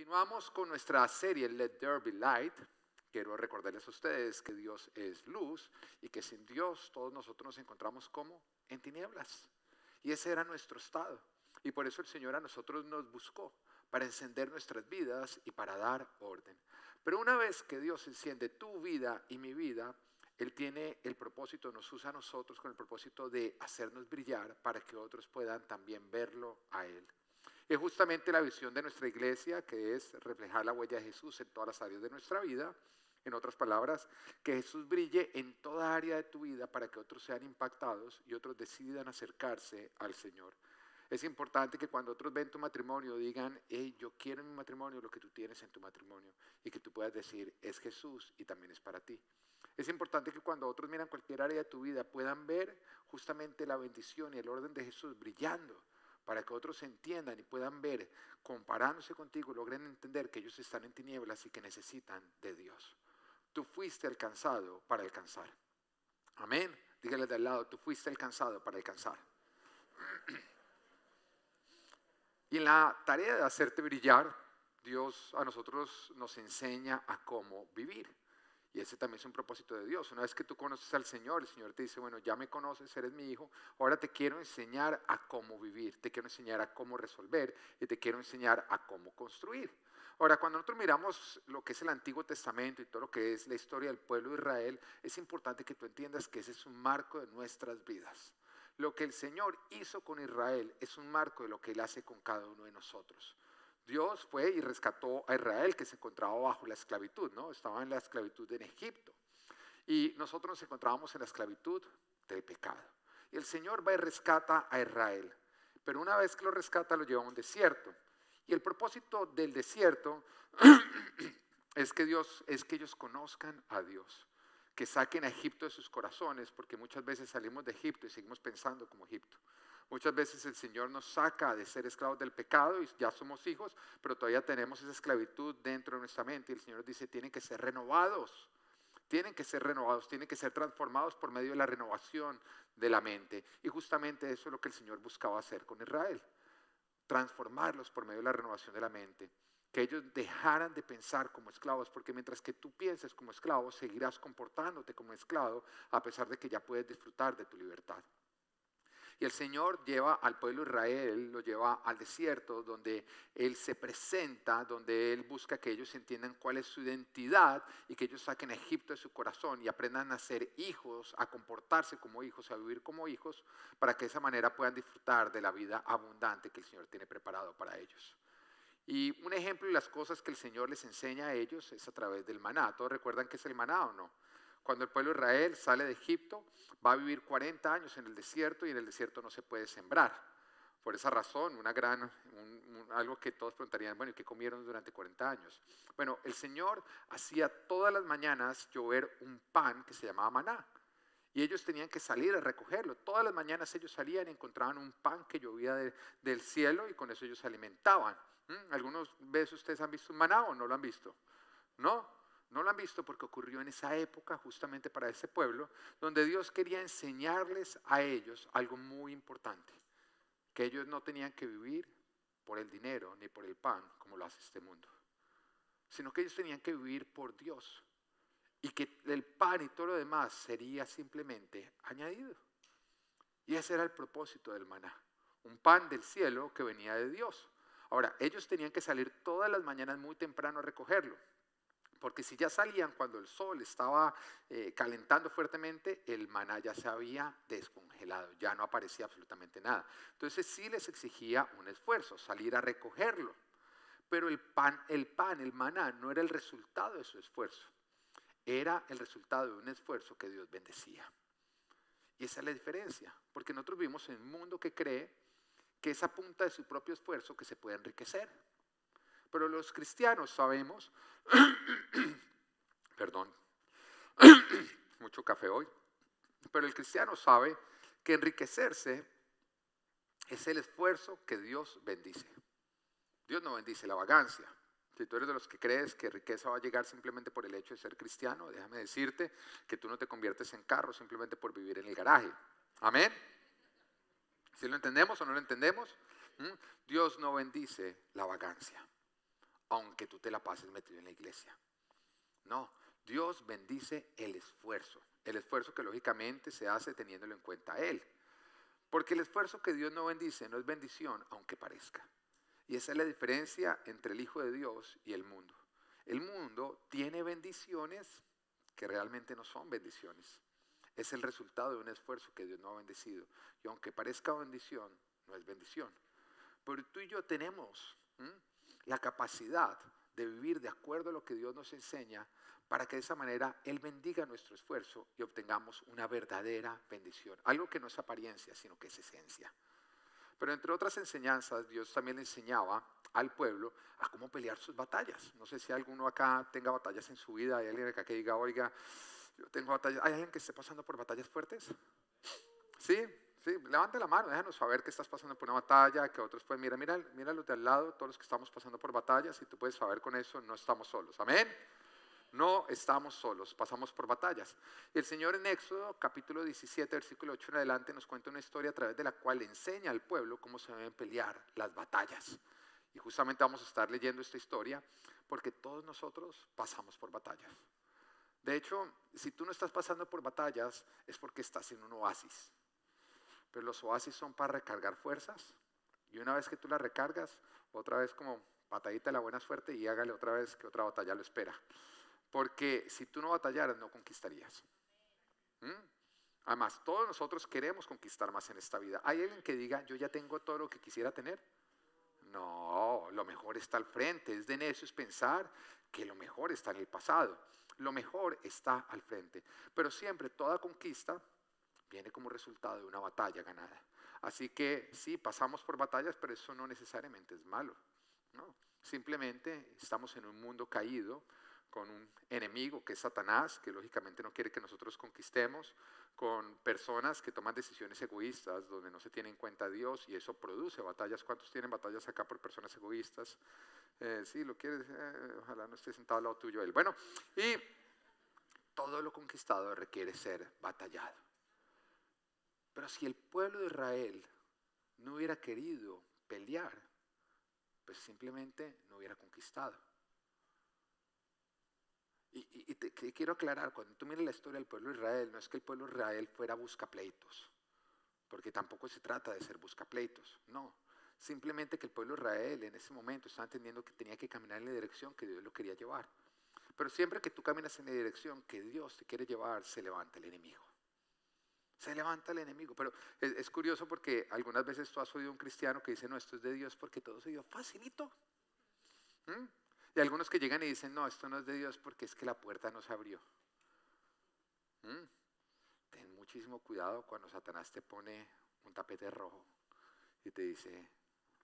Continuamos con nuestra serie Let There Be Light. Quiero recordarles a ustedes que Dios es luz y que sin Dios todos nosotros nos encontramos como en tinieblas. Y ese era nuestro estado. Y por eso el Señor a nosotros nos buscó, para encender nuestras vidas y para dar orden. Pero una vez que Dios enciende tu vida y mi vida, Él tiene el propósito, nos usa a nosotros con el propósito de hacernos brillar para que otros puedan también verlo a Él. Es justamente la visión de nuestra iglesia, que es reflejar la huella de Jesús en todas las áreas de nuestra vida. En otras palabras, que Jesús brille en toda área de tu vida para que otros sean impactados y otros decidan acercarse al Señor. Es importante que cuando otros ven tu matrimonio digan, hey, yo quiero en mi matrimonio lo que tú tienes en tu matrimonio. Y que tú puedas decir, es Jesús y también es para ti. Es importante que cuando otros miran cualquier área de tu vida puedan ver justamente la bendición y el orden de Jesús brillando, para que otros entiendan y puedan ver, comparándose contigo, logren entender que ellos están en tinieblas y que necesitan de Dios. Tú fuiste alcanzado para alcanzar. Amén. Dígale de al lado, tú fuiste alcanzado para alcanzar. Y en la tarea de hacerte brillar, Dios a nosotros nos enseña a cómo vivir. Y ese también es un propósito de Dios. Una vez que tú conoces al Señor, el Señor te dice, bueno, ya me conoces, eres mi hijo, ahora te quiero enseñar a cómo vivir, te quiero enseñar a cómo resolver y te quiero enseñar a cómo construir. Ahora, cuando nosotros miramos lo que es el Antiguo Testamento y todo lo que es la historia del pueblo de Israel, es importante que tú entiendas que ese es un marco de nuestras vidas. Lo que el Señor hizo con Israel es un marco de lo que Él hace con cada uno de nosotros. Dios fue y rescató a Israel, que se encontraba bajo la esclavitud, ¿no? Estaba en la esclavitud en Egipto. Y nosotros nos encontrábamos en la esclavitud del pecado. Y el Señor va y rescata a Israel. Pero una vez que lo rescata, lo lleva a un desierto. Y el propósito del desierto es que ellos conozcan a Dios. Que saquen a Egipto de sus corazones, porque muchas veces salimos de Egipto y seguimos pensando como Egipto. Muchas veces el Señor nos saca de ser esclavos del pecado y ya somos hijos, pero todavía tenemos esa esclavitud dentro de nuestra mente. Y el Señor dice, tienen que ser renovados, tienen que ser renovados, tienen que ser transformados por medio de la renovación de la mente. Y justamente eso es lo que el Señor buscaba hacer con Israel, transformarlos por medio de la renovación de la mente. Que ellos dejaran de pensar como esclavos, porque mientras que tú pienses como esclavo, seguirás comportándote como esclavo, a pesar de que ya puedes disfrutar de tu libertad. Y el Señor lleva al pueblo de Israel, lo lleva al desierto donde Él se presenta, donde Él busca que ellos entiendan cuál es su identidad y que ellos saquen a Egipto de su corazón y aprendan a ser hijos, a comportarse como hijos, a vivir como hijos, para que de esa manera puedan disfrutar de la vida abundante que el Señor tiene preparado para ellos. Y un ejemplo de las cosas que el Señor les enseña a ellos es a través del maná. ¿Todos recuerdan qué es el maná o no? Cuando el pueblo de Israel sale de Egipto, va a vivir 40 años en el desierto y en el desierto no se puede sembrar. Por esa razón, algo que todos preguntarían, bueno, ¿y qué comieron durante 40 años? Bueno, el Señor hacía todas las mañanas llover un pan que se llamaba maná. Y ellos tenían que salir a recogerlo. Todas las mañanas ellos salían y encontraban un pan que llovía del cielo y con eso ellos se alimentaban. ¿Algunas veces ustedes han visto un maná o no lo han visto? ¿No? No lo han visto porque ocurrió en esa época, justamente para ese pueblo, donde Dios quería enseñarles a ellos algo muy importante. Que ellos no tenían que vivir por el dinero ni por el pan, como lo hace este mundo. Sino que ellos tenían que vivir por Dios. Y que el pan y todo lo demás sería simplemente añadido. Y ese era el propósito del maná. Un pan del cielo que venía de Dios. Ahora, ellos tenían que salir todas las mañanas muy temprano a recogerlo. Porque si ya salían cuando el sol estaba calentando fuertemente, el maná ya se había descongelado, ya no aparecía absolutamente nada. Entonces sí les exigía un esfuerzo, salir a recogerlo. Pero el maná no era el resultado de su esfuerzo, era el resultado de un esfuerzo que Dios bendecía. Y esa es la diferencia, porque nosotros vivimos en un mundo que cree que es a punta de su propio esfuerzo que se puede enriquecer. Pero los cristianos sabemos, perdón, mucho café hoy, pero el cristiano sabe que enriquecerse es el esfuerzo que Dios bendice. Dios no bendice la vagancia. Si tú eres de los que crees que riqueza va a llegar simplemente por el hecho de ser cristiano, déjame decirte que tú no te conviertes en carro simplemente por vivir en el garaje. Amén. ¿Sí lo entendemos o no lo entendemos? Dios no bendice la vagancia. aunque tú te la pases metido en la iglesia. No, Dios bendice el esfuerzo que lógicamente se hace teniéndolo en cuenta a Él. Porque el esfuerzo que Dios no bendice no es bendición, aunque parezca. Y esa es la diferencia entre el Hijo de Dios y el mundo. El mundo tiene bendiciones que realmente no son bendiciones. Es el resultado de un esfuerzo que Dios no ha bendecido. Y aunque parezca bendición, no es bendición. Pero tú y yo tenemos la capacidad de vivir de acuerdo a lo que Dios nos enseña para que de esa manera Él bendiga nuestro esfuerzo y obtengamos una verdadera bendición. Algo que no es apariencia, sino que es esencia. Pero entre otras enseñanzas, Dios también le enseñaba al pueblo a cómo pelear sus batallas. No sé si alguno acá tenga batallas en su vida. Hay alguien acá que diga, oiga, yo tengo batallas. ¿Hay alguien que esté pasando por batallas fuertes? Sí, sí, levanta la mano, déjanos saber que estás pasando por una batalla, que otros pueden, mira los de al lado, todos los que estamos pasando por batallas, y tú puedes saber con eso, no estamos solos. Amén. No estamos solos, pasamos por batallas. Y el Señor en Éxodo, capítulo 17, versículo 8 en adelante, nos cuenta una historia a través de la cual enseña al pueblo cómo se deben pelear las batallas. Y justamente vamos a estar leyendo esta historia porque todos nosotros pasamos por batallas. De hecho, si tú no estás pasando por batallas es porque estás en un oasis. Pero los oasis son para recargar fuerzas. Y una vez que tú las recargas, otra vez como patadita de la buena suerte y hágale otra vez que otra batalla lo espera. Porque si tú no batallaras, no conquistarías. Además, todos nosotros queremos conquistar más en esta vida. ¿Hay alguien que diga, yo ya tengo todo lo que quisiera tener? No, lo mejor está al frente. Es de necios pensar que lo mejor está en el pasado. Lo mejor está al frente. Pero siempre toda conquista viene como resultado de una batalla ganada. Así que sí, pasamos por batallas, pero eso no necesariamente es malo, ¿no? Simplemente estamos en un mundo caído, con un enemigo que es Satanás, que lógicamente no quiere que nosotros conquistemos, con personas que toman decisiones egoístas donde no se tiene en cuenta a Dios y eso produce batallas. ¿Cuántos tienen batallas acá por personas egoístas? Sí, lo quieres, ojalá no esté sentado al lado tuyo él. Bueno, y todo lo conquistado requiere ser batallado. Pero si el pueblo de Israel no hubiera querido pelear, pues simplemente no hubiera conquistado. Y te quiero aclarar, cuando tú miras la historia del pueblo de Israel, no es que el pueblo de Israel fuera buscapleitos, porque tampoco se trata de ser buscapleitos, no. Simplemente que el pueblo de Israel en ese momento estaba entendiendo que tenía que caminar en la dirección que Dios lo quería llevar. Pero siempre que tú caminas en la dirección que Dios te quiere llevar, se levanta el enemigo. Se levanta el enemigo. Pero es curioso porque algunas veces tú has oído a un cristiano que dice, no, esto es de Dios porque todo se dio facilito. Y algunos que llegan y dicen, no, esto no es de Dios porque es que la puerta no se abrió. Ten muchísimo cuidado cuando Satanás te pone un tapete rojo y te dice,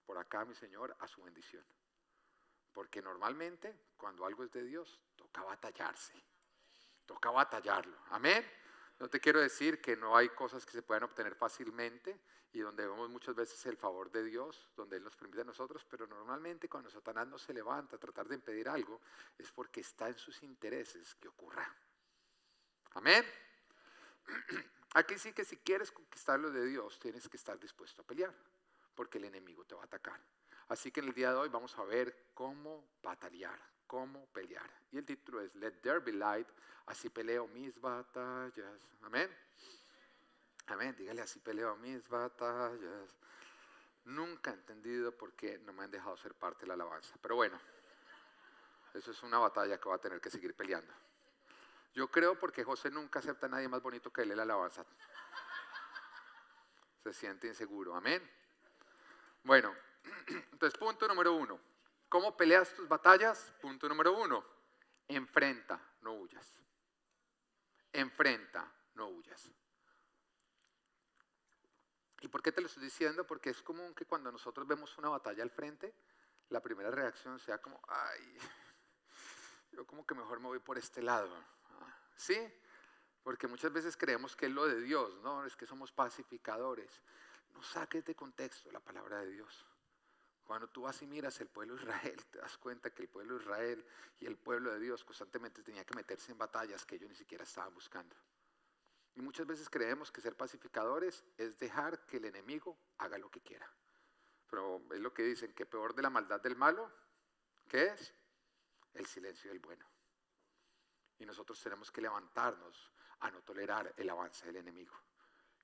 por acá mi Señor, a su bendición. Porque normalmente cuando algo es de Dios, toca batallarse, toca batallarlo. Amén. No te quiero decir que no hay cosas que se puedan obtener fácilmente y donde vemos muchas veces el favor de Dios, donde Él nos permite a nosotros, pero normalmente cuando Satanás no se levanta a tratar de impedir algo, es porque está en sus intereses que ocurra. Amén. Aquí sí que si quieres conquistar lo de Dios, tienes que estar dispuesto a pelear, porque el enemigo te va a atacar. Así que en el día de hoy vamos a ver cómo batallar, cómo pelear. Y el título es Let There Be Light, así peleo mis batallas. Amén. Amén, dígale, así peleo mis batallas. Nunca he entendido por qué no me han dejado ser parte de la alabanza. Pero bueno, eso es una batalla que va a tener que seguir peleando. Yo creo porque José nunca acepta a nadie más bonito que él en la alabanza. Se siente inseguro. Amén. Bueno, entonces punto número 1. ¿Cómo peleas tus batallas? Punto número 1. Enfrenta, no huyas. Enfrenta, no huyas. ¿Y por qué te lo estoy diciendo? Porque es común que cuando nosotros vemos una batalla al frente, la primera reacción sea como, ay, yo como que mejor me voy por este lado. ¿Sí? Porque muchas veces creemos que es lo de Dios, ¿no? Es que somos pacificadores. No saques de contexto la palabra de Dios. Cuando tú vas y miras el pueblo de Israel, te das cuenta que el pueblo de Israel y el pueblo de Dios constantemente tenía que meterse en batallas que ellos ni siquiera estaban buscando. Y muchas veces creemos que ser pacificadores es dejar que el enemigo haga lo que quiera. Pero es lo que dicen, que peor de la maldad del malo, ¿qué es? el silencio del bueno. Y nosotros tenemos que levantarnos a no tolerar el avance del enemigo.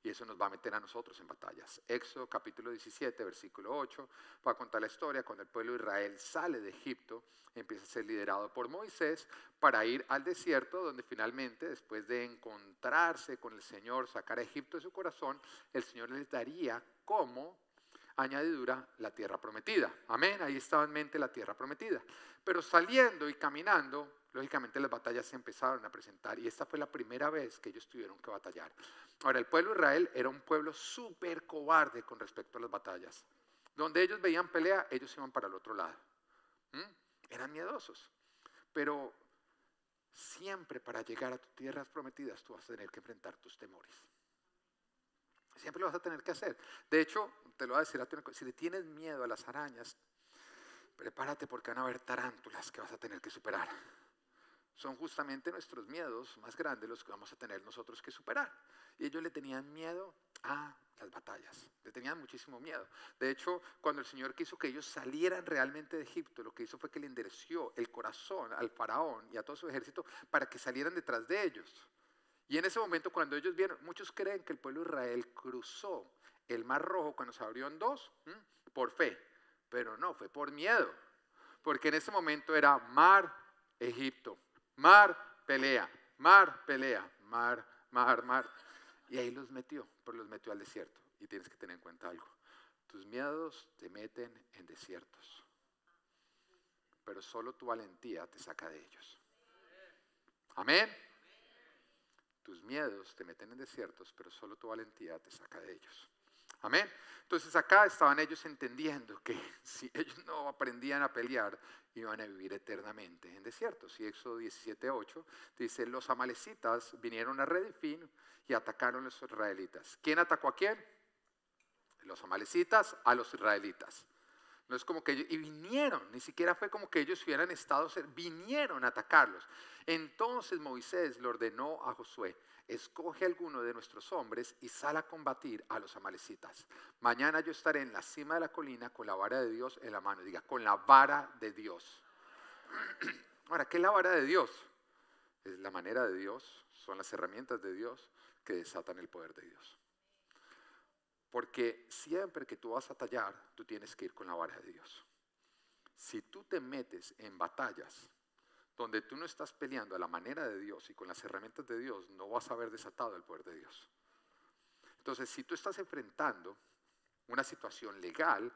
Y eso nos va a meter a nosotros en batallas. Éxodo capítulo 17, versículo 8, va a contar la historia cuando el pueblo de Israel sale de Egipto, empieza a ser liderado por Moisés para ir al desierto, donde finalmente, después de encontrarse con el Señor, sacar a Egipto de su corazón, el Señor les daría como añadidura la tierra prometida. Amén, ahí estaba en mente la tierra prometida. Pero saliendo y caminando, lógicamente las batallas se empezaron a presentar y esta fue la primera vez que ellos tuvieron que batallar. Ahora, el pueblo de Israel era un pueblo súper cobarde con respecto a las batallas. Donde ellos veían pelea, ellos iban para el otro lado. Eran miedosos. Pero siempre para llegar a tus tierras prometidas tú vas a tener que enfrentar tus temores. Siempre lo vas a tener que hacer. De hecho, te lo voy a decir, si le tienes miedo a las arañas, prepárate porque van a haber tarántulas que vas a tener que superar. Son justamente nuestros miedos más grandes los que vamos a tener nosotros que superar. Y ellos le tenían miedo a las batallas, le tenían muchísimo miedo. De hecho, cuando el Señor quiso que ellos salieran realmente de Egipto, lo que hizo fue que le endureció el corazón al faraón y a todo su ejército para que salieran detrás de ellos. Y en ese momento cuando ellos vieron, muchos creen que el pueblo de Israel cruzó el Mar Rojo cuando se abrió en dos, por fe, pero no, fue por miedo. Porque en ese momento era mar, Egipto. Mar, pelea, mar, pelea, mar, mar, mar. Y ahí los metió, pero los metió al desierto. Y tienes que tener en cuenta algo. Tus miedos te meten en desiertos. Pero solo tu valentía te saca de ellos. Amén. Tus miedos te meten en desiertos, pero solo tu valentía te saca de ellos. Amén. Entonces acá estaban ellos entendiendo que si ellos no aprendían a pelear, iban a vivir eternamente en desiertos. Y Éxodo 17:8 dice, los amalecitas vinieron a Refidim y atacaron a los israelitas. ¿Quién atacó a quién? Los amalecitas a los israelitas. No es como que ellos, y vinieron, ni siquiera fue como que ellos hubieran estado, vinieron a atacarlos. Entonces Moisés le ordenó a Josué, escoge a alguno de nuestros hombres y sal a combatir a los amalecitas. Mañana yo estaré en la cima de la colina con la vara de Dios en la mano. Diga, con la vara de Dios. Ahora, ¿qué es la vara de Dios? Es la manera de Dios, son las herramientas de Dios que desatan el poder de Dios. Porque siempre que tú vas a batallar, tú tienes que ir con la vara de Dios. Si tú te metes en batallas donde tú no estás peleando a la manera de Dios y con las herramientas de Dios, no vas a haber desatado el poder de Dios. Entonces, si tú estás enfrentando una situación legal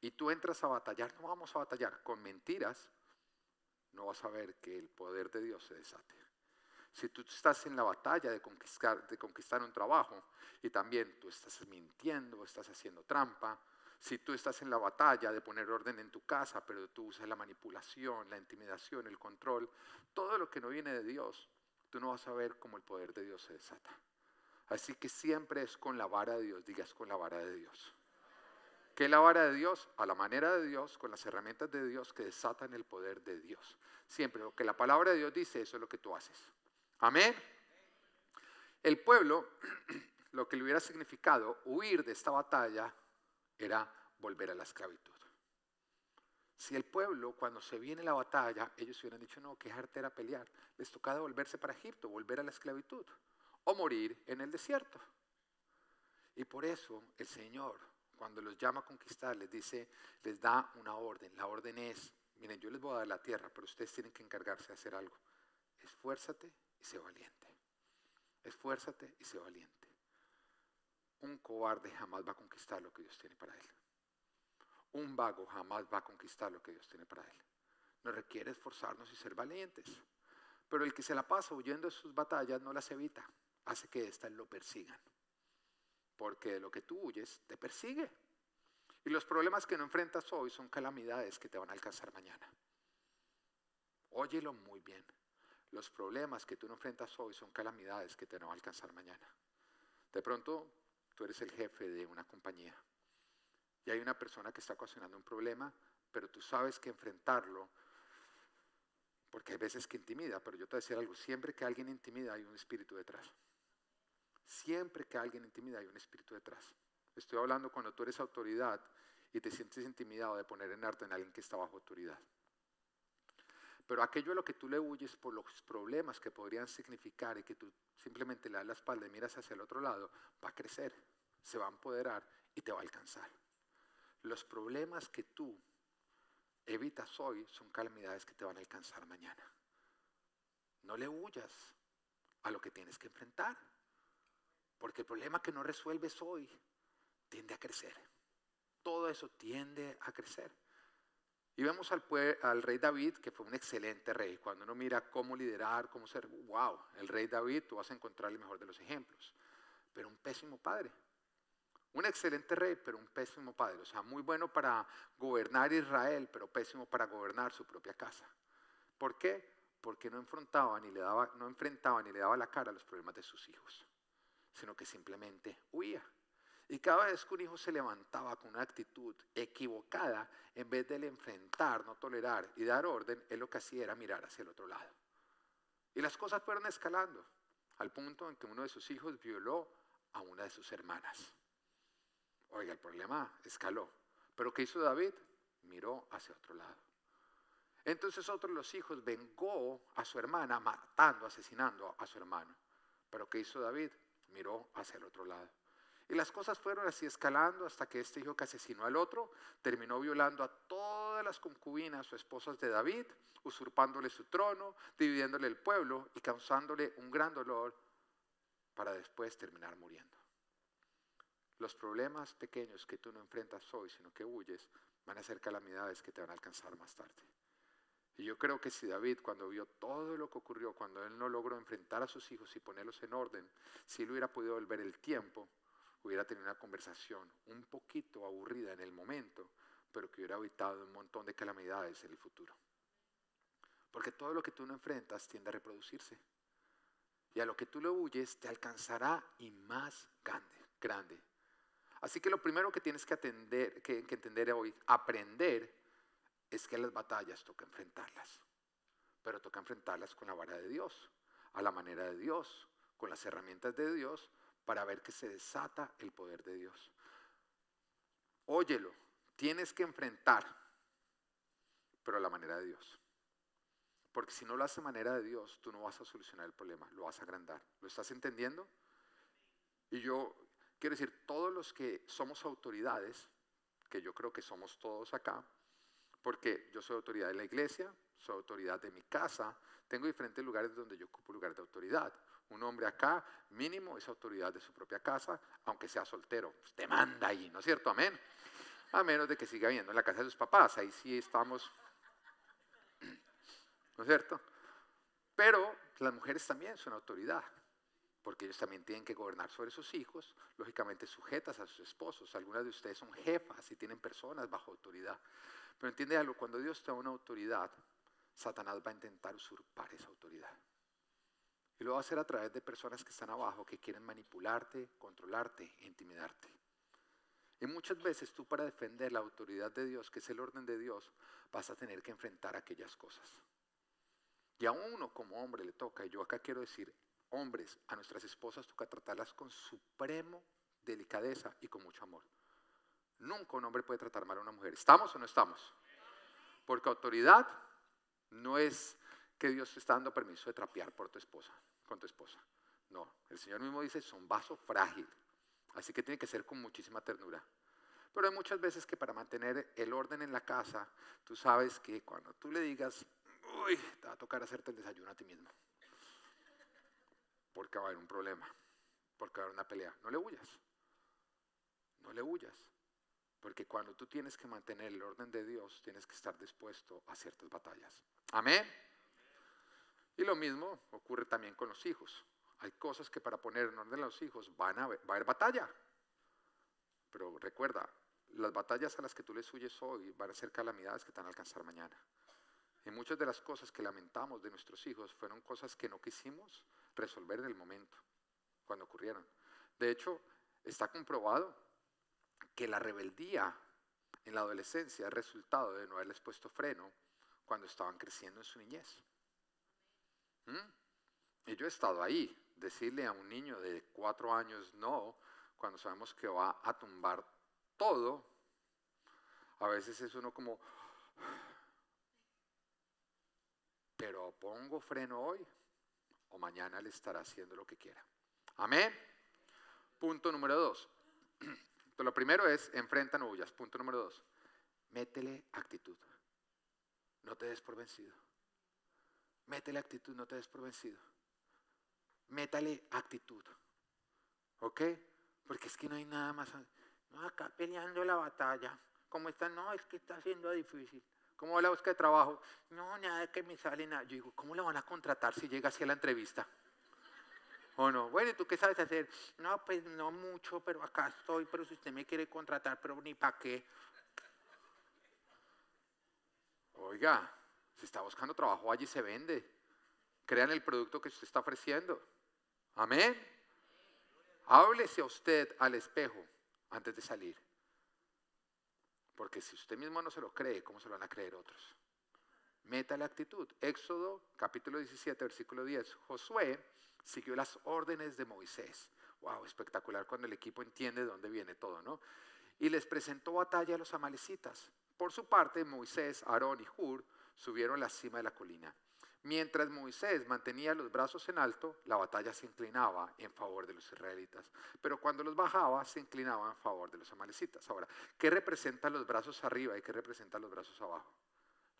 y tú entras a batallar, no vamos a batallar con mentiras, no vas a ver que el poder de Dios se desate. Si tú estás en la batalla de conquistar un trabajo y también tú estás mintiendo, estás haciendo trampa, si tú estás en la batalla de poner orden en tu casa, pero tú usas la manipulación, la intimidación, el control, todo lo que no viene de Dios, tú no vas a ver cómo el poder de Dios se desata. Así que siempre es con la vara de Dios, digas con la vara de Dios. ¿Qué es la vara de Dios? A la manera de Dios, con las herramientas de Dios que desatan el poder de Dios. Siempre lo que la palabra de Dios dice, eso es lo que tú haces. Amén. El pueblo, lo que le hubiera significado huir de esta batalla era volver a la esclavitud. Si el pueblo, cuando se viene la batalla, ellos hubieran dicho, no, quejarte era pelear, les tocaba volverse para Egipto, volver a la esclavitud o morir en el desierto. Y por eso el Señor, cuando los llama a conquistar, les dice, les da una orden. La orden es, miren, yo les voy a dar la tierra, pero ustedes tienen que encargarse de hacer algo. Esfuérzate y sé valiente. Esfuérzate y sé valiente. Un cobarde jamás va a conquistar lo que Dios tiene para él. Un vago jamás va a conquistar lo que Dios tiene para él. Nos requiere esforzarnos y ser valientes. Pero el que se la pasa huyendo de sus batallas no las evita. Hace que éstas lo persigan. Porque de lo que tú huyes te persigue. Y los problemas que no enfrentas hoy son calamidades que te van a alcanzar mañana. Óyelo muy bien. Los problemas que tú no enfrentas hoy son calamidades que te van a alcanzar mañana. De pronto, tú eres el jefe de una compañía y hay una persona que está ocasionando un problema, pero tú sabes que enfrentarlo, porque hay veces que intimida, pero yo te voy a decir algo, siempre que alguien intimida hay un espíritu detrás. Siempre que alguien intimida hay un espíritu detrás. Estoy hablando cuando tú eres autoridad y te sientes intimidado de poner en arte en alguien que está bajo autoridad. Pero aquello a lo que tú le huyes por los problemas que podrían significar y que tú simplemente le das la espalda y miras hacia el otro lado, va a crecer, se va a empoderar y te va a alcanzar. Los problemas que tú evitas hoy son calamidades que te van a alcanzar mañana. No le huyas a lo que tienes que enfrentar, porque el problema que no resuelves hoy tiende a crecer. Todo eso tiende a crecer. Y vemos al rey David, que fue un excelente rey. Cuando uno mira cómo liderar, cómo ser, wow, el rey David, tú vas a encontrar el mejor de los ejemplos. Pero un pésimo padre. Un excelente rey, pero un pésimo padre. O sea, muy bueno para gobernar Israel, pero pésimo para gobernar su propia casa. ¿Por qué? Porque no enfrentaba ni le daba la cara a los problemas de sus hijos, sino que simplemente huía. Y cada vez que un hijo se levantaba con una actitud equivocada, en vez de enfrentar, no tolerar y dar orden, él lo que hacía era mirar hacia el otro lado. Y las cosas fueron escalando, al punto en que uno de sus hijos violó a una de sus hermanas. Oiga, el problema escaló. ¿Pero qué hizo David? Miró hacia otro lado. Entonces otro de los hijos vengó a su hermana matando, asesinando a su hermano. ¿Pero qué hizo David? Miró hacia el otro lado. Y las cosas fueron así escalando hasta que este hijo que asesinó al otro terminó violando a todas las concubinas o esposas de David, usurpándole su trono, dividiéndole el pueblo y causándole un gran dolor para después terminar muriendo. Los problemas pequeños que tú no enfrentas hoy, sino que huyes, van a ser calamidades que te van a alcanzar más tarde. Y yo creo que si David, cuando vio todo lo que ocurrió, cuando él no logró enfrentar a sus hijos y ponerlos en orden, si él hubiera podido volver el tiempo, hubiera tenido una conversación un poquito aburrida en el momento, pero que hubiera evitado un montón de calamidades en el futuro. Porque todo lo que tú no enfrentas tiende a reproducirse. Y a lo que tú le huyes te alcanzará y más grande. Así que lo primero que tienes que entender hoy, aprender, es que las batallas toca enfrentarlas. Pero toca enfrentarlas con la vara de Dios, a la manera de Dios, con las herramientas de Dios, para ver que se desata el poder de Dios. Óyelo, tienes que enfrentar, pero a la manera de Dios. Porque si no lo haces a manera de Dios, tú no vas a solucionar el problema, lo vas a agrandar. ¿Lo estás entendiendo? Y yo quiero decir, todos los que somos autoridades, que yo creo que somos todos acá, porque yo soy autoridad de la iglesia, soy autoridad de mi casa, tengo diferentes lugares donde yo ocupo lugar de autoridad. Un hombre acá, mínimo, es autoridad de su propia casa, aunque sea soltero. Pues te manda ahí, ¿no es cierto? Amén. A menos de que siga viviendo en la casa de sus papás. Ahí sí estamos, ¿no es cierto? Pero las mujeres también son autoridad, porque ellos también tienen que gobernar sobre sus hijos, lógicamente sujetas a sus esposos. Algunas de ustedes son jefas y tienen personas bajo autoridad. Pero entiende algo, cuando Dios te da una autoridad, Satanás va a intentar usurpar esa autoridad. Y lo va a hacer a través de personas que están abajo, que quieren manipularte, controlarte, intimidarte. Y muchas veces tú, para defender la autoridad de Dios, que es el orden de Dios, vas a tener que enfrentar aquellas cosas. Y a uno como hombre le toca, y yo acá quiero decir, hombres, a nuestras esposas toca tratarlas con supremo delicadeza y con mucho amor. Nunca un hombre puede tratar mal a una mujer. ¿Estamos o no estamos? Porque autoridad no es que Dios te está dando permiso de trapear por tu esposa, con tu esposa. No, el Señor mismo dice, son vaso frágil, así que tiene que ser con muchísima ternura. Pero hay muchas veces que para mantener el orden en la casa, tú sabes que cuando tú le digas, uy, te va a tocar hacerte el desayuno a ti mismo, porque va a haber un problema, porque va a haber una pelea. No le huyas, no le huyas, porque cuando tú tienes que mantener el orden de Dios, tienes que estar dispuesto a ciertas batallas. Amén. Y lo mismo ocurre también con los hijos. Hay cosas que para poner en orden a los hijos va a haber batalla. Pero recuerda, las batallas a las que tú les huyes hoy van a ser calamidades que te van a alcanzar mañana. Y muchas de las cosas que lamentamos de nuestros hijos fueron cosas que no quisimos resolver en el momento, cuando ocurrieron. De hecho, está comprobado que la rebeldía en la adolescencia es resultado de no haberles puesto freno cuando estaban creciendo en su niñez. Y yo he estado ahí, decirle a un niño de 4 años no, cuando sabemos que va a tumbar todo, a veces es uno como, pero pongo freno hoy o mañana le estará haciendo lo que quiera. Amén. Punto número 2. Lo primero es enfrentan huyas. Punto número 2. Métele actitud. No te des por vencido. Métele actitud, no te des por vencido. Métale actitud. ¿Ok? Porque es que no hay nada más. No, acá peleando la batalla. ¿Cómo está? No, es que está siendo difícil. ¿Cómo va la búsqueda de trabajo? No, nada que me sale nada. Yo digo, ¿cómo la van a contratar si llega hacia la entrevista? ¿O no? Bueno, ¿y tú qué sabes hacer? No, pues no mucho, pero acá estoy. Pero si usted me quiere contratar, pero ni para qué. Oiga, si está buscando trabajo, allí se vende. Crean el producto que usted está ofreciendo. Amén. Háblese a usted al espejo antes de salir. Porque si usted mismo no se lo cree, ¿cómo se lo van a creer otros? Meta la actitud. Éxodo, capítulo 17, versículo 10. Josué siguió las órdenes de Moisés. Wow, espectacular cuando el equipo entiende de dónde viene todo, ¿no? Y les presentó batalla a los amalecitas. Por su parte, Moisés, Aarón y Hur subieron a la cima de la colina. Mientras Moisés mantenía los brazos en alto, la batalla se inclinaba en favor de los israelitas. Pero cuando los bajaba, se inclinaba en favor de los amalecitas. Ahora, ¿qué representan los brazos arriba y qué representan los brazos abajo?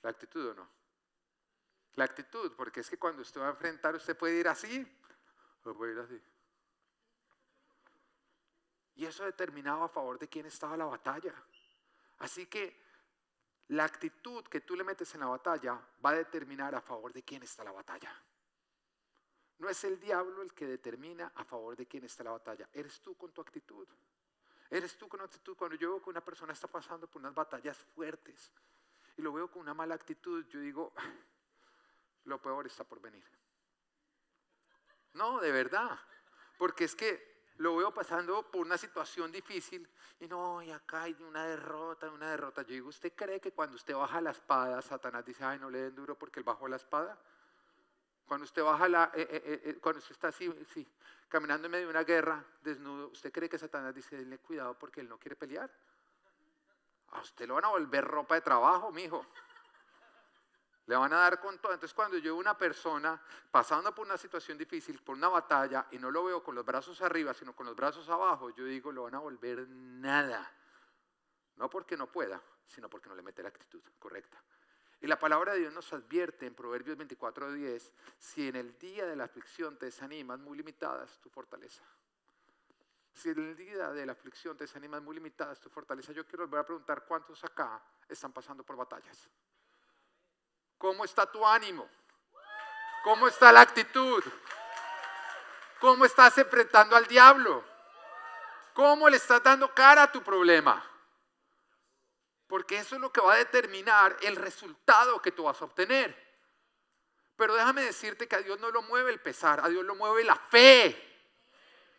¿La actitud o no? La actitud, porque es que cuando usted va a enfrentar, usted puede ir así o puede ir así. Y eso determinaba a favor de quién estaba la batalla. Así que la actitud que tú le metes en la batalla va a determinar a favor de quién está la batalla. No es el diablo el que determina a favor de quién está la batalla. Eres tú con tu actitud. Eres tú con tu actitud. Cuando yo veo que una persona está pasando por unas batallas fuertes y lo veo con una mala actitud, yo digo, lo peor está por venir. No, de verdad. Porque es que lo veo pasando por una situación difícil y no, y acá hay una derrota, una derrota. Yo digo, ¿usted cree que cuando usted baja la espada, Satanás dice, ay, no le den duro porque él bajó la espada? Cuando usted baja la, cuando usted está así, caminando en medio de una guerra, desnudo, ¿usted cree que Satanás dice, denle cuidado porque él no quiere pelear? A usted lo van a volver ropa de trabajo, mijo. Le van a dar con todo. Entonces cuando yo veo una persona pasando por una situación difícil, por una batalla, y no lo veo con los brazos arriba, sino con los brazos abajo, yo digo, lo van a volver nada. No porque no pueda, sino porque no le mete la actitud correcta. Y la palabra de Dios nos advierte en Proverbios 24:10, si en el día de la aflicción te desanimas, muy limitada es tu fortaleza. Si en el día de la aflicción te desanimas, muy limitada es tu fortaleza. Yo quiero volver a preguntar cuántos acá están pasando por batallas. ¿Cómo está tu ánimo? ¿Cómo está la actitud? ¿Cómo estás enfrentando al diablo? ¿Cómo le estás dando cara a tu problema? Porque eso es lo que va a determinar el resultado que tú vas a obtener. Pero déjame decirte que a Dios no lo mueve el pesar, a Dios lo mueve la fe.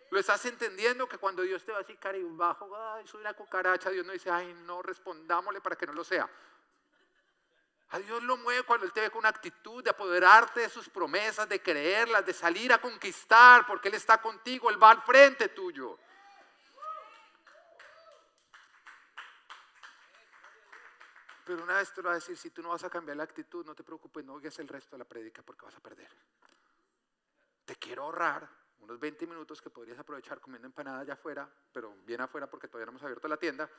¿Lo estás entendiendo? Que cuando Dios te va a decir, caribajo, ay, soy una cucaracha, Dios no dice, ay, no, respondámosle para que no lo sea. A Dios lo mueve cuando Él te ve con una actitud de apoderarte de sus promesas, de creerlas, de salir a conquistar, porque Él está contigo, Él va al frente tuyo. Pero una vez te lo va a decir, si tú no vas a cambiar la actitud, no te preocupes, no oigas el resto de la prédica porque vas a perder. Te quiero ahorrar unos 20 minutos que podrías aprovechar comiendo empanada allá afuera, pero bien afuera porque todavía no hemos abierto la tienda.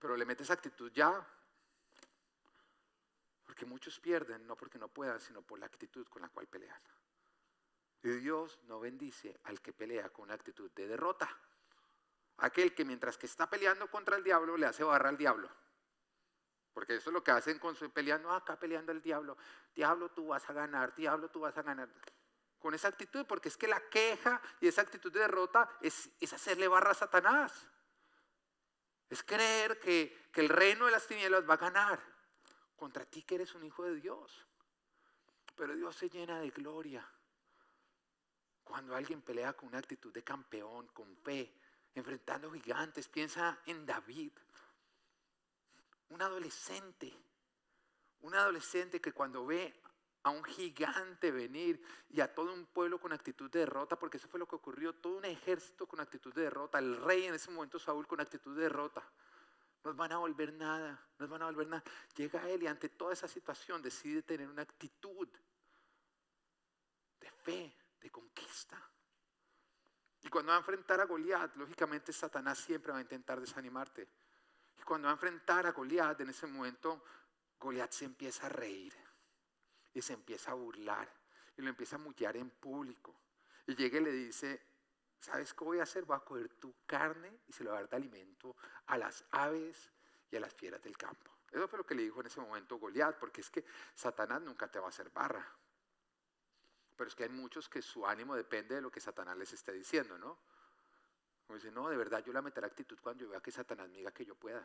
Pero le metes actitud ya. Porque muchos pierden, no porque no puedan, sino por la actitud con la cual pelean. Y Dios no bendice al que pelea con una actitud de derrota. Aquel que mientras que está peleando contra el diablo, le hace barra al diablo. Porque eso es lo que hacen con su peleando, acá peleando al diablo. Diablo, tú vas a ganar, diablo, tú vas a ganar. Con esa actitud, porque es que la queja y esa actitud de derrota es hacerle barra a Satanás. Es creer que el reino de las tinieblas va a ganar contra ti que eres un hijo de Dios. Pero Dios se llena de gloria cuando alguien pelea con una actitud de campeón, con fe, enfrentando gigantes. Piensa en David, un adolescente que cuando ve a un gigante venir y a todo un pueblo con actitud de derrota, porque eso fue lo que ocurrió, todo un ejército con actitud de derrota, el rey en ese momento Saúl con actitud de derrota. nos van a volver nada, nos van a volver nada. Llega él y ante toda esa situación decide tener una actitud de fe, de conquista. Y cuando va a enfrentar a Goliat, lógicamente Satanás siempre va a intentar desanimarte. Y cuando va a enfrentar a Goliat, en ese momento, Goliat se empieza a reír. Y se empieza a burlar. Y lo empieza a mullar en público. Y llega y le dice, ¿sabes qué voy a hacer? Voy a coger tu carne y se lo va a dar de alimento a las aves y a las fieras del campo. Eso fue lo que le dijo en ese momento Goliat, porque es que Satanás nunca te va a hacer barra. Pero es que hay muchos que su ánimo depende de lo que Satanás les esté diciendo, ¿no? Como dice, no, de verdad yo la meteré actitud cuando yo vea que Satanás me diga que yo pueda.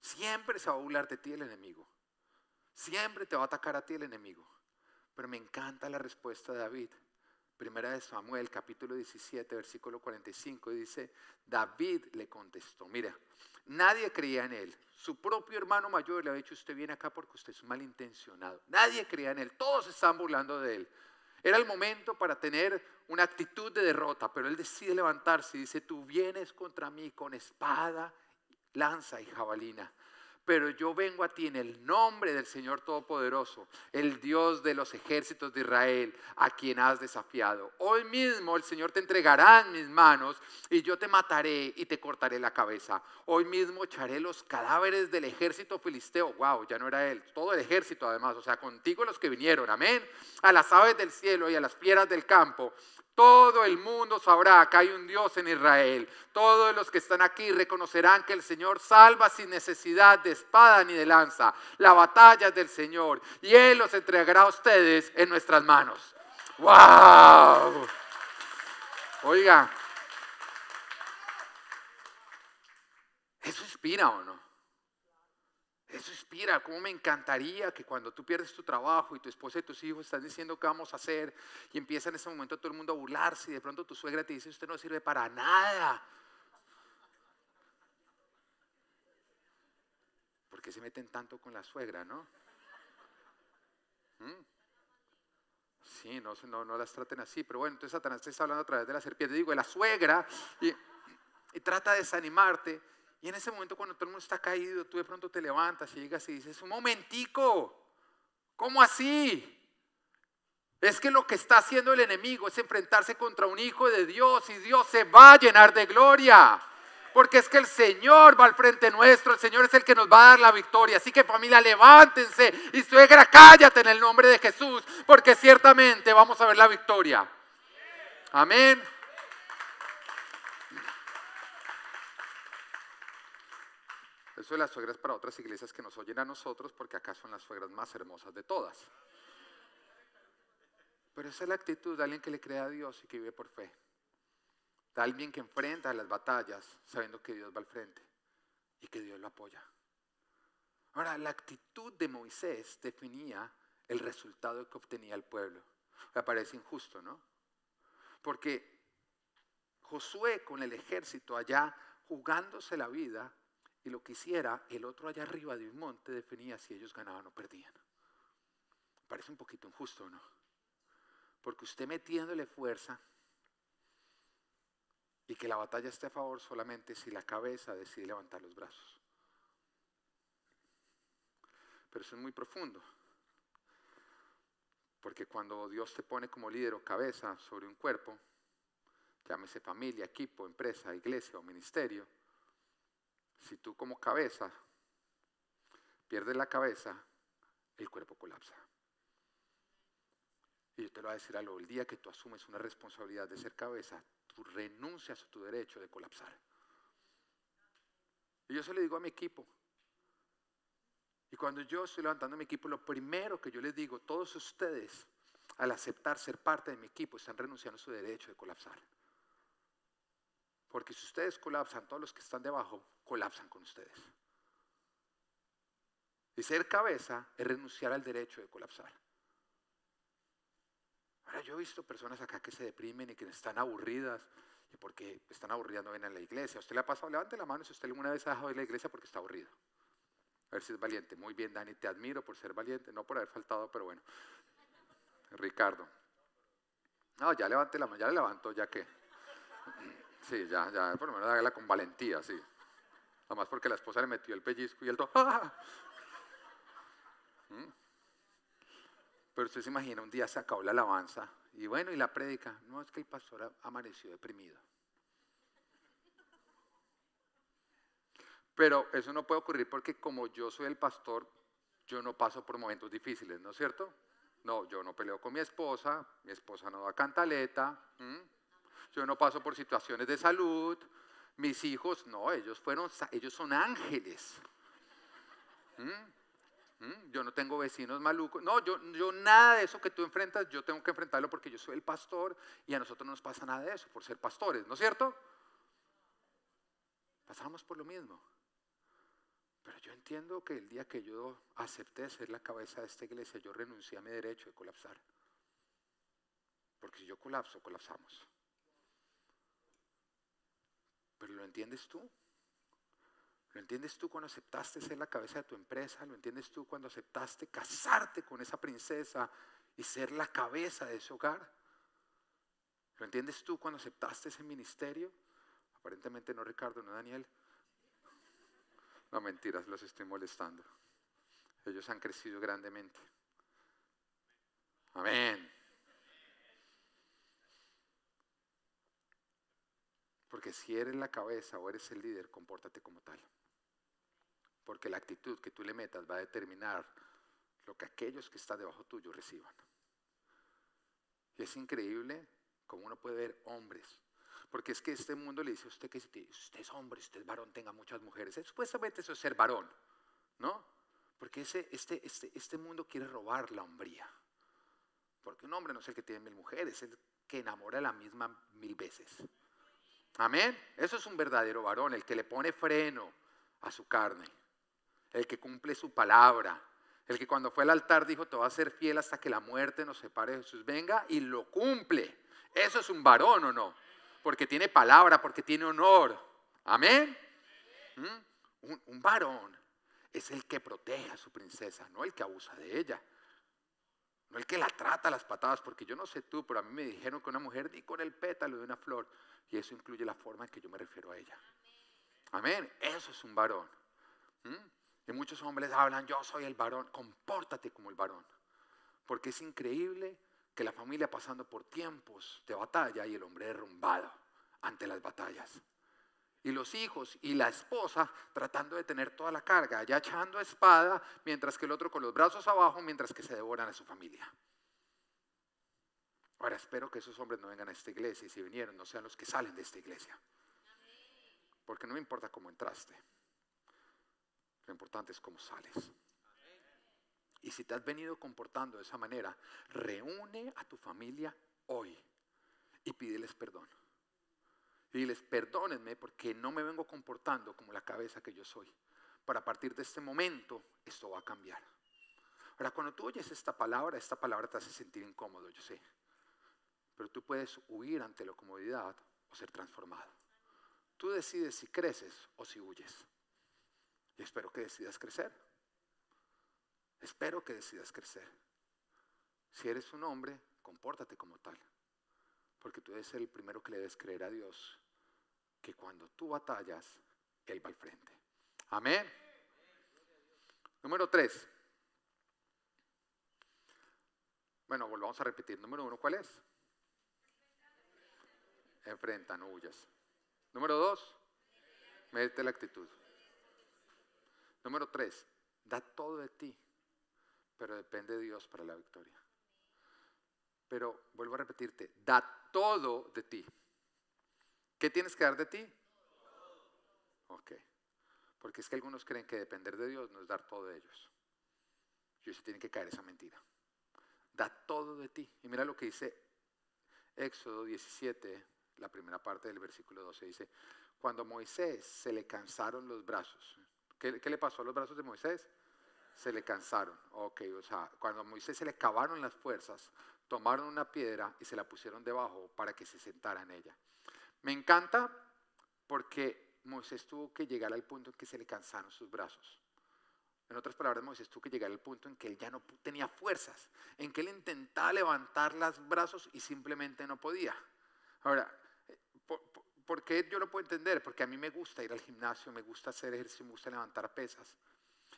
Siempre se va a burlar de ti el enemigo. Siempre te va a atacar a ti el enemigo. Pero me encanta la respuesta de David. Primera de Samuel, capítulo 17, versículo 45, dice, David le contestó, mira, nadie creía en él. Su propio hermano mayor le había dicho, usted viene acá porque usted es malintencionado. Nadie creía en él, todos se estaban burlando de él. Era el momento para tener una actitud de derrota, pero él decide levantarse y dice, tú vienes contra mí con espada, lanza y jabalina, pero yo vengo a ti en el nombre del Señor Todopoderoso, el Dios de los ejércitos de Israel, a quien has desafiado. Hoy mismo el Señor te entregará en mis manos y yo te mataré y te cortaré la cabeza. Hoy mismo echaré los cadáveres del ejército filisteo. Wow, ya no era él, todo el ejército además, o sea, contigo los que vinieron, amén. A las aves del cielo y a las fieras del campo. Todo el mundo sabrá que hay un Dios en Israel. Todos los que están aquí reconocerán que el Señor salva sin necesidad de espada ni de lanza. La batalla es del Señor y Él los entregará a ustedes en nuestras manos. ¡Wow! Oiga, ¿eso inspira o no? Eso inspira, cómo me encantaría que cuando tú pierdes tu trabajo y tu esposa y tus hijos están diciendo qué vamos a hacer y empieza en ese momento todo el mundo a burlarse y de pronto tu suegra te dice usted no sirve para nada. ¿Por qué se meten tanto con la suegra, no? Sí, no las traten así, pero bueno, entonces Satanás te está hablando a través de la serpiente, digo, de la suegra y trata de desanimarte. Y en ese momento cuando todo el mundo está caído, tú de pronto te levantas y llegas y dices, un momentico, ¿cómo así? Es que lo que está haciendo el enemigo es enfrentarse contra un hijo de Dios y Dios se va a llenar de gloria. Porque es que el Señor va al frente nuestro, el Señor es el que nos va a dar la victoria. Así que familia, levántense y suegra, cállate en el nombre de Jesús, porque ciertamente vamos a ver la victoria. Amén. Eso de las suegras para otras iglesias que nos oyen a nosotros, porque acá son las suegras más hermosas de todas. Pero esa es la actitud de alguien que le cree a Dios y que vive por fe. De alguien que enfrenta las batallas sabiendo que Dios va al frente y que Dios lo apoya. Ahora, la actitud de Moisés definía el resultado que obtenía el pueblo. Me parece injusto, ¿no? Porque Josué con el ejército allá jugándose la vida, y lo que hiciera el otro allá arriba de un monte definía si ellos ganaban o perdían. Parece un poquito injusto, ¿no? Porque usted metiéndole fuerza y que la batalla esté a favor solamente si la cabeza decide levantar los brazos. Pero eso es muy profundo. Porque cuando Dios te pone como líder o cabeza sobre un cuerpo, llámese familia, equipo, empresa, iglesia o ministerio, si tú como cabeza pierdes la cabeza, el cuerpo colapsa. Y yo te lo voy a decir algo, el día que tú asumes una responsabilidad de ser cabeza, tú renuncias a tu derecho de colapsar. Y yo se lo digo a mi equipo. Y cuando yo estoy levantando a mi equipo, lo primero que yo les digo, todos ustedes, al aceptar ser parte de mi equipo, están renunciando a su derecho de colapsar. Porque si ustedes colapsan, todos los que están debajo colapsan con ustedes. Y ser cabeza es renunciar al derecho de colapsar. Ahora yo he visto personas acá que se deprimen y que están aburridas. Y porque están aburridas no vienen a la iglesia. ¿A usted le ha pasado? Levante la mano si usted alguna vez ha dejado de ir a la iglesia porque está aburrido. A ver si es valiente. Muy bien, Dani, te admiro por ser valiente. No por haber faltado, pero bueno. Ricardo. No, ya levante la mano. Ya la levanto, ya que... Sí, ya, por lo menos hágala con valentía, sí. Nomás porque la esposa le metió el pellizco y el todo. ¡Ah! Pero usted se imagina, un día se acabó la alabanza y bueno, y la prédica. No, es que el pastor amaneció deprimido. Pero eso no puede ocurrir porque como yo soy el pastor, yo no paso por momentos difíciles, ¿no es cierto? No, yo no peleo con mi esposa no da cantaleta, yo no paso por situaciones de salud, mis hijos, no, ellos son ángeles. Yo no tengo vecinos malucos, no, yo nada de eso que tú enfrentas, yo tengo que enfrentarlo porque yo soy el pastor y a nosotros no nos pasa nada de eso por ser pastores, ¿no es cierto? Pasamos por lo mismo. Pero yo entiendo que el día que yo acepté ser la cabeza de esta iglesia, yo renuncié a mi derecho de colapsar. Porque si yo colapso, colapsamos. Pero ¿lo entiendes tú? ¿Lo entiendes tú cuando aceptaste ser la cabeza de tu empresa? ¿Lo entiendes tú cuando aceptaste casarte con esa princesa y ser la cabeza de ese hogar? ¿Lo entiendes tú cuando aceptaste ese ministerio? Aparentemente no, Ricardo, no, Daniel. No, mentiras, los estoy molestando. Ellos han crecido grandemente. Amén. Porque si eres la cabeza o eres el líder, compórtate como tal. Porque la actitud que tú le metas va a determinar lo que aquellos que están debajo tuyo reciban. Y es increíble cómo uno puede ver hombres. Porque es que este mundo le dice a usted que si usted es hombre, usted es varón, tenga muchas mujeres. Supuestamente eso es ser varón, ¿no? Porque este mundo quiere robar la hombría. Porque un hombre no es el que tiene 1000 mujeres, es el que enamora a la misma 1000 veces. Amén. Eso es un verdadero varón, el que le pone freno a su carne, el que cumple su palabra, el que cuando fue al altar dijo, te voy a ser fiel hasta que la muerte nos separe de Jesús, venga y lo cumple. Eso es un varón, ¿o no? Porque tiene palabra, porque tiene honor. Amén. Un varón es el que protege a su princesa, no el que abusa de ella. No el que la trata a las patadas, porque yo no sé tú, pero a mí me dijeron que una mujer ni con el pétalo de una flor. Y eso incluye la forma en que yo me refiero a ella. Amén. Eso es un varón. Y muchos hombres hablan, yo soy el varón. Compórtate como el varón. Porque es increíble que la familia pasando por tiempos de batalla y el hombre derrumbado ante las batallas. Y los hijos y la esposa tratando de tener toda la carga, ya echando espada, mientras que el otro con los brazos abajo, mientras que se devoran a su familia. Ahora espero que esos hombres no vengan a esta iglesia y si vinieron no sean los que salen de esta iglesia. Porque no me importa cómo entraste, lo importante es cómo sales. Y si te has venido comportando de esa manera, reúne a tu familia hoy y pídeles perdón. Y diles, perdónenme porque no me vengo comportando como la cabeza que yo soy. Para partir de este momento, esto va a cambiar. Ahora, cuando tú oyes esta palabra te hace sentir incómodo, yo sé. Pero tú puedes huir ante la comodidad o ser transformado. Tú decides si creces o si huyes. Y espero que decidas crecer. Espero que decidas crecer. Si eres un hombre, compórtate como tal. Porque tú debes ser el primero que le debes creer a Dios que cuando tú batallas, Él va al frente. Amén. Número 3. Bueno, volvamos a repetir. Número 1, ¿cuál es? Enfrenta, no huyas. Número 2, mete la actitud. Número 3, da todo de ti. Pero depende de Dios para la victoria. Pero vuelvo a repetirte, da todo de ti. ¿Qué tienes que dar de ti? Ok. Porque es que algunos creen que depender de Dios no es dar todo de ellos. Y se tiene que caer esa mentira. Da todo de ti. Y mira lo que dice Éxodo 17, la primera parte del versículo 12. Dice, cuando a Moisés se le cansaron los brazos. ¿Qué le pasó a los brazos de Moisés? Se le cansaron. Ok, o sea, cuando a Moisés se le acabaron las fuerzas, tomaron una piedra y se la pusieron debajo para que se sentara en ella. Me encanta porque Moisés tuvo que llegar al punto en que se le cansaron sus brazos. En otras palabras, Moisés tuvo que llegar al punto en que él ya no tenía fuerzas, en que él intentaba levantar los brazos y simplemente no podía. Ahora, ¿Por qué yo lo puedo entender? Porque a mí me gusta ir al gimnasio, me gusta hacer ejercicio, me gusta levantar pesas.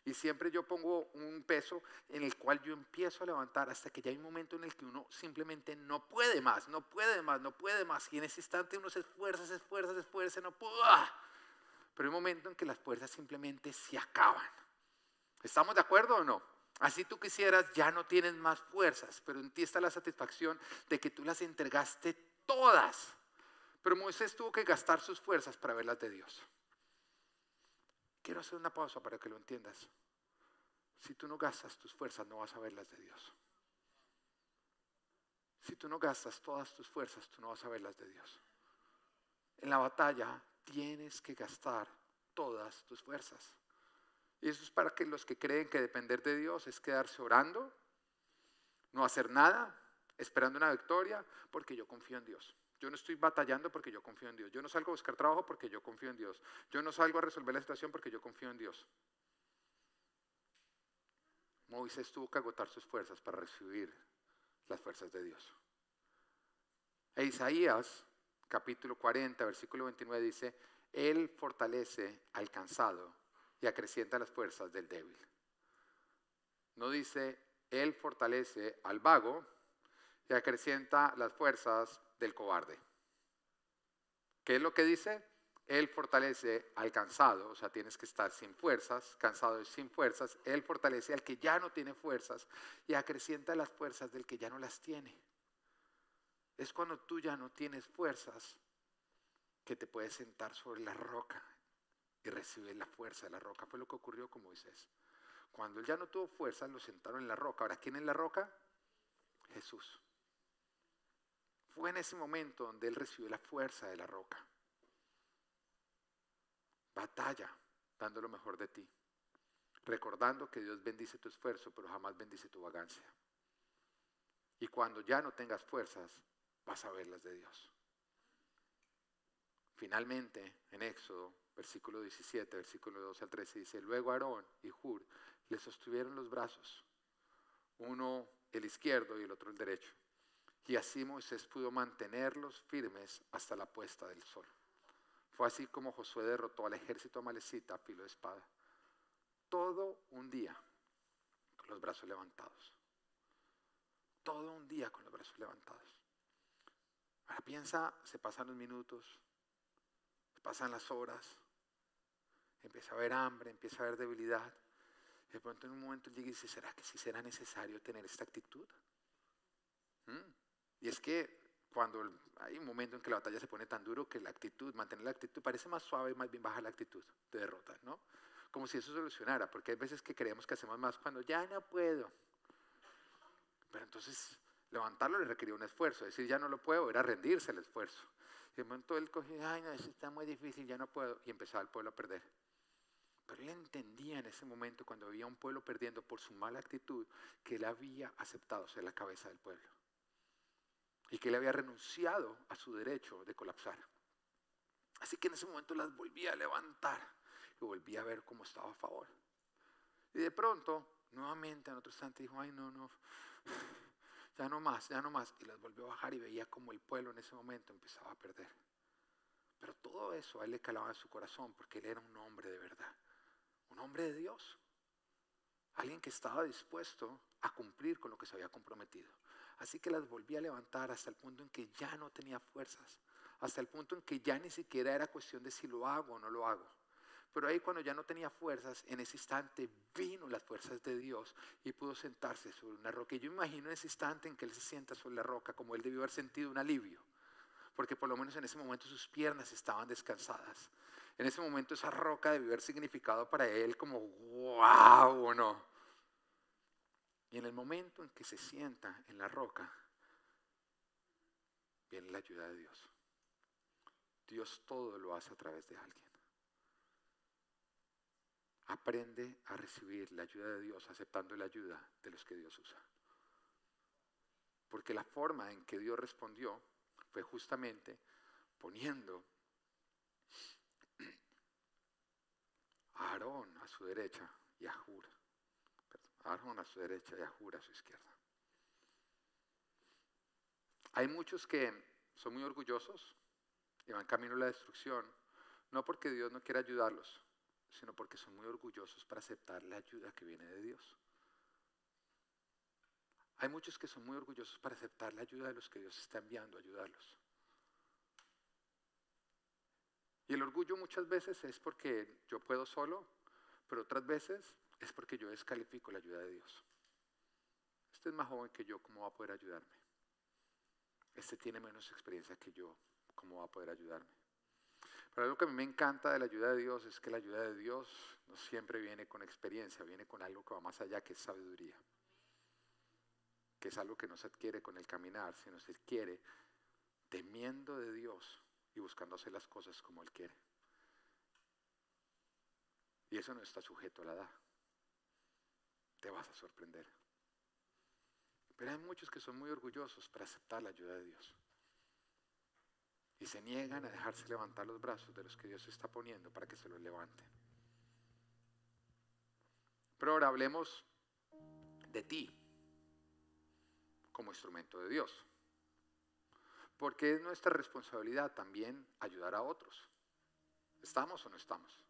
Y siempre yo pongo un peso en el cual yo empiezo a levantar hasta que ya hay un momento en el que uno simplemente no puede más, no puede más, no puede más. Y en ese instante uno se esfuerza, no puedo. Pero hay un momento en que las fuerzas simplemente se acaban. ¿Estamos de acuerdo o no? Así tú quisieras, ya no tienes más fuerzas, pero en ti está la satisfacción de que tú las entregaste todas. Pero Moisés tuvo que gastar sus fuerzas para ver las de Dios. Quiero hacer una pausa para que lo entiendas. Si tú no gastas tus fuerzas, no vas a ver las de Dios. Si tú no gastas todas tus fuerzas, tú no vas a ver las de Dios. En la batalla tienes que gastar todas tus fuerzas. Y eso es para que los que creen que depender de Dios es quedarse orando, no hacer nada, esperando una victoria, porque yo confío en Dios. Yo no estoy batallando porque yo confío en Dios. Yo no salgo a buscar trabajo porque yo confío en Dios. Yo no salgo a resolver la situación porque yo confío en Dios. Moisés tuvo que agotar sus fuerzas para recibir las fuerzas de Dios. E Isaías, capítulo 40, versículo 29 dice, Él fortalece al cansado y acrecienta las fuerzas del débil. No dice, Él fortalece al vago y acrecienta las fuerzas del cobarde. ¿Qué es lo que dice? Él fortalece al cansado, o sea, tienes que estar sin fuerzas, cansado y sin fuerzas. Él fortalece al que ya no tiene fuerzas y acrecienta las fuerzas del que ya no las tiene. Es cuando tú ya no tienes fuerzas que te puedes sentar sobre la roca y recibir la fuerza de la roca. Fue lo que ocurrió con Moisés. Cuando él ya no tuvo fuerzas, lo sentaron en la roca. Ahora, ¿quién es la roca? Jesús. Fue en ese momento donde él recibió la fuerza de la roca. Batalla, dando lo mejor de ti. Recordando que Dios bendice tu esfuerzo, pero jamás bendice tu vagancia. Y cuando ya no tengas fuerzas, vas a ver las de Dios. Finalmente, en Éxodo, versículo 17, versículo 12 al 13, dice, Luego Aarón y Hur le sostuvieron los brazos, uno el izquierdo y el otro el derecho. Y así Moisés pudo mantenerlos firmes hasta la puesta del sol. Fue así como Josué derrotó al ejército amalecita a filo de espada. Todo un día con los brazos levantados. Todo un día con los brazos levantados. Ahora piensa, se pasan los minutos, se pasan las horas, empieza a haber hambre, empieza a haber debilidad. De pronto en un momento llega y dice, ¿será que sí será necesario tener esta actitud? Y es que cuando hay un momento en que la batalla se pone tan duro que la actitud, mantener la actitud parece más suave, más bien baja la actitud de derrota, ¿no? Como si eso solucionara, porque hay veces que creemos que hacemos más cuando ya no puedo. Pero entonces levantarlo le requería un esfuerzo, decir ya no lo puedo, era rendirse el esfuerzo. Y de momento él cogía, ay no, eso está muy difícil, ya no puedo, y empezaba el pueblo a perder. Pero él entendía en ese momento cuando había un pueblo perdiendo por su mala actitud que él había aceptado ser la cabeza del pueblo. Y que él había renunciado a su derecho de colapsar. Así que en ese momento las volvía a levantar y volvía a ver cómo estaba a favor. Y de pronto, nuevamente en otro instante dijo, ay no, ya no más. Y las volvió a bajar y veía como el pueblo en ese momento empezaba a perder. Pero todo eso a él le calaba en su corazón porque él era un hombre de verdad, un hombre de Dios. Alguien que estaba dispuesto a cumplir con lo que se había comprometido. Así que las volví a levantar hasta el punto en que ya no tenía fuerzas, hasta el punto en que ya ni siquiera era cuestión de si lo hago o no lo hago. Pero ahí cuando ya no tenía fuerzas, en ese instante vino las fuerzas de Dios y pudo sentarse sobre una roca. Y yo imagino ese instante en que él se sienta sobre la roca, como él debió haber sentido un alivio, porque por lo menos en ese momento sus piernas estaban descansadas. En ese momento esa roca debió haber significado para él como wow o no. Y en el momento en que se sienta en la roca, viene la ayuda de Dios. Dios todo lo hace a través de alguien. Aprende a recibir la ayuda de Dios aceptando la ayuda de los que Dios usa. Porque la forma en que Dios respondió fue justamente poniendo a Aarón a su derecha y a Hur. Aarón a su derecha y a Hur a su izquierda. Hay muchos que son muy orgullosos y van camino a la destrucción, no porque Dios no quiera ayudarlos, sino porque son muy orgullosos para aceptar la ayuda que viene de Dios. Hay muchos que son muy orgullosos para aceptar la ayuda de los que Dios está enviando a ayudarlos. Y el orgullo muchas veces es porque yo puedo solo, pero otras veces es porque yo descalifico la ayuda de Dios. Este es más joven que yo, ¿cómo va a poder ayudarme? Este tiene menos experiencia que yo, ¿cómo va a poder ayudarme? Pero algo que a mí me encanta de la ayuda de Dios es que la ayuda de Dios no siempre viene con experiencia, viene con algo que va más allá, que es sabiduría. Que es algo que no se adquiere con el caminar, sino se adquiere temiendo de Dios y buscando hacer las cosas como Él quiere. Y eso no está sujeto a la edad. Te vas a sorprender. Pero hay muchos que son muy orgullosos para aceptar la ayuda de Dios. Y se niegan a dejarse levantar los brazos de los que Dios está poniendo para que se los levanten. Pero ahora hablemos de ti como instrumento de Dios, porque es nuestra responsabilidad también ayudar a otros. ¿Estamos o no estamos?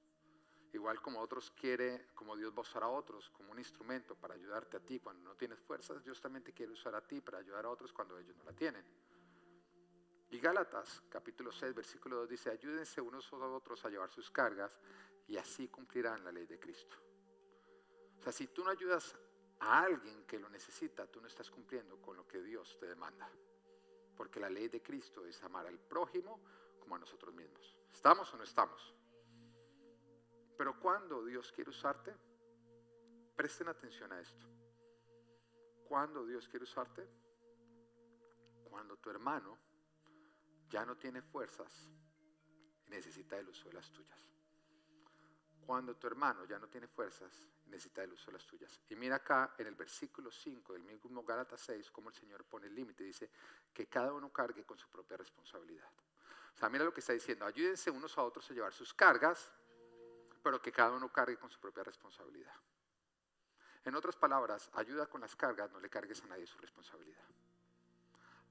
Igual como otros quiere, como Dios va a usar a otros como un instrumento para ayudarte a ti cuando no tienes fuerzas, Dios también te quiere usar a ti para ayudar a otros cuando ellos no la tienen. Y Gálatas capítulo 6 versículo 2 dice: ayúdense unos a otros a llevar sus cargas y así cumplirán la ley de Cristo. O sea, si tú no ayudas a alguien que lo necesita, tú no estás cumpliendo con lo que Dios te demanda. Porque la ley de Cristo es amar al prójimo como a nosotros mismos. ¿Estamos o no estamos? Pero cuando Dios quiere usarte, presten atención a esto. Cuando Dios quiere usarte, cuando tu hermano ya no tiene fuerzas y necesita el uso de las tuyas. Cuando tu hermano ya no tiene fuerzas, necesita el uso de las tuyas. Y mira acá en el versículo 5 del mismo Gálatas 6, cómo el Señor pone el límite. Dice que cada uno cargue con su propia responsabilidad. O sea, mira lo que está diciendo: ayúdense unos a otros a llevar sus cargas, pero que cada uno cargue con su propia responsabilidad. En otras palabras, ayuda con las cargas, no le cargues a nadie su responsabilidad.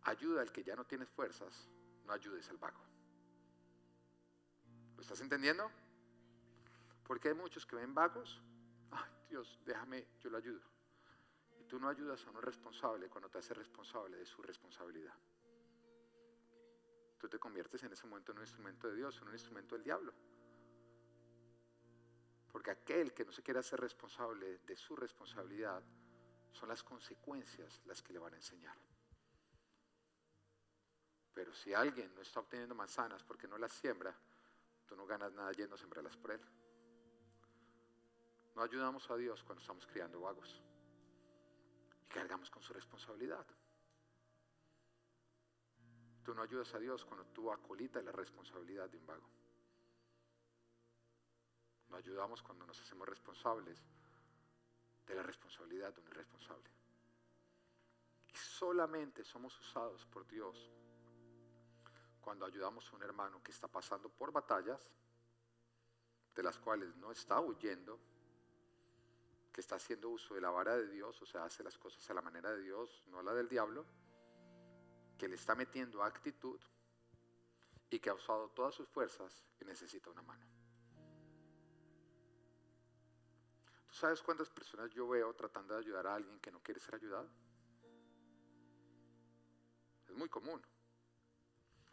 Ayuda al que ya no tiene fuerzas, no ayudes al vago. ¿Lo estás entendiendo? Porque hay muchos que ven vagos. Ay, Dios, déjame, yo lo ayudo. Y tú no ayudas a un responsable cuando te haces responsable de su responsabilidad. Tú te conviertes en ese momento en un instrumento de Dios, en un instrumento del diablo. Porque aquel que no se quiere hacer responsable de su responsabilidad, son las consecuencias las que le van a enseñar. Pero si alguien no está obteniendo manzanas porque no las siembra, tú no ganas nada yendo a sembrarlas por él. No ayudamos a Dios cuando estamos criando vagos y cargamos con su responsabilidad. Tú no ayudas a Dios cuando tú acolitas la responsabilidad de un vago. No ayudamos cuando nos hacemos responsables de la responsabilidad de un irresponsable. Y solamente somos usados por Dios cuando ayudamos a un hermano que está pasando por batallas de las cuales no está huyendo, que está haciendo uso de la vara de Dios, o sea, hace las cosas a la manera de Dios, no a la del diablo, que le está metiendo actitud y que ha usado todas sus fuerzas y necesita una mano. ¿Tú sabes cuántas personas yo veo tratando de ayudar a alguien que no quiere ser ayudado? Es muy común.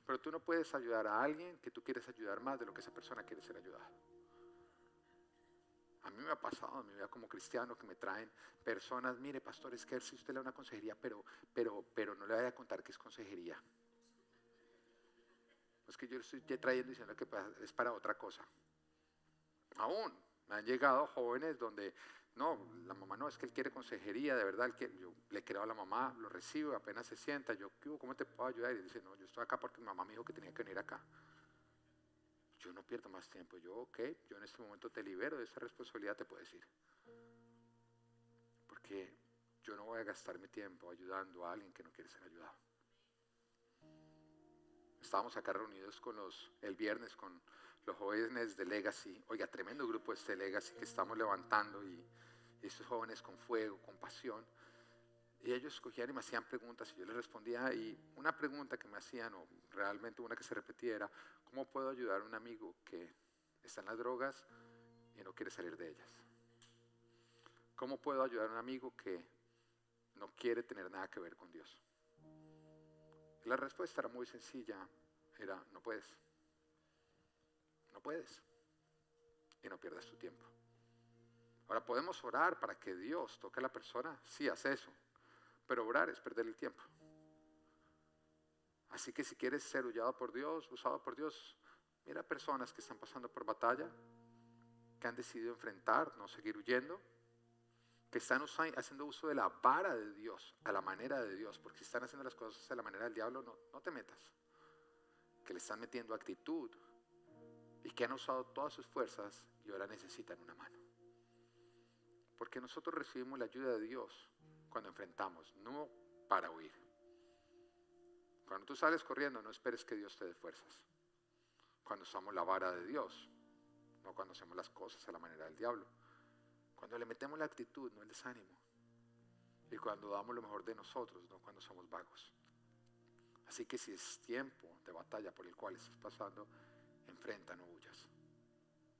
Pero tú no puedes ayudar a alguien que tú quieres ayudar más de lo que esa persona quiere ser ayudada. A mí me ha pasado en mi vida como cristiano que me traen personas: mire, pastor, es que si usted le da una consejería, pero no le vaya a contar que es consejería. Es que yo le estoy trayendo diciendo que es para otra cosa. Aún me han llegado jóvenes donde, no, la mamá no, es que él quiere consejería, de verdad, yo le creo a la mamá, lo recibo, apenas se sienta, yo, ¿cómo te puedo ayudar? Y él dice: no, yo estoy acá porque mi mamá me dijo que tenía que venir acá. Yo no pierdo más tiempo, yo en este momento te libero de esa responsabilidad, te puedes ir. Porque yo no voy a gastar mi tiempo ayudando a alguien que no quiere ser ayudado. Estábamos acá reunidos el viernes con los jóvenes de Legacy. Oiga, tremendo grupo este Legacy que estamos levantando, y estos jóvenes con fuego, con pasión. Y ellos escogían y me hacían preguntas y yo les respondía. Y una pregunta que me hacían, o realmente una que se repetía, era: ¿cómo puedo ayudar a un amigo que está en las drogas y no quiere salir de ellas? ¿Cómo puedo ayudar a un amigo que no quiere tener nada que ver con Dios? Y la respuesta era muy sencilla, era: no puedes. No puedes. Y no pierdas tu tiempo. Ahora, ¿podemos orar para que Dios toque a la persona? Sí, haz eso. Pero orar es perder el tiempo. Así que si quieres ser huyado por Dios, usado por Dios, mira personas que están pasando por batalla, que han decidido enfrentar, no seguir huyendo, que están haciendo uso de la vara de Dios, a la manera de Dios, porque si están haciendo las cosas a la manera del diablo, no te metas. Que le están metiendo actitud y que han usado todas sus fuerzas y ahora necesitan una mano. Porque nosotros recibimos la ayuda de Dios cuando enfrentamos, no para huir. Cuando tú sales corriendo, no esperes que Dios te dé fuerzas. Cuando usamos la vara de Dios, no cuando hacemos las cosas a la manera del diablo. Cuando le metemos la actitud, no el desánimo. Y cuando damos lo mejor de nosotros, no cuando somos vagos. Así que si es tiempo de batalla por el cual estás pasando, enfrenta, no huyas.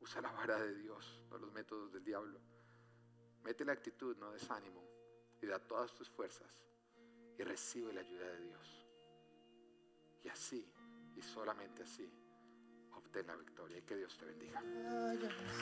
Usa la vara de Dios, no los métodos del diablo. Mete la actitud, no desánimo, y da todas tus fuerzas y recibe la ayuda de Dios. Y así, y solamente así, obtén la victoria. Y que Dios te bendiga.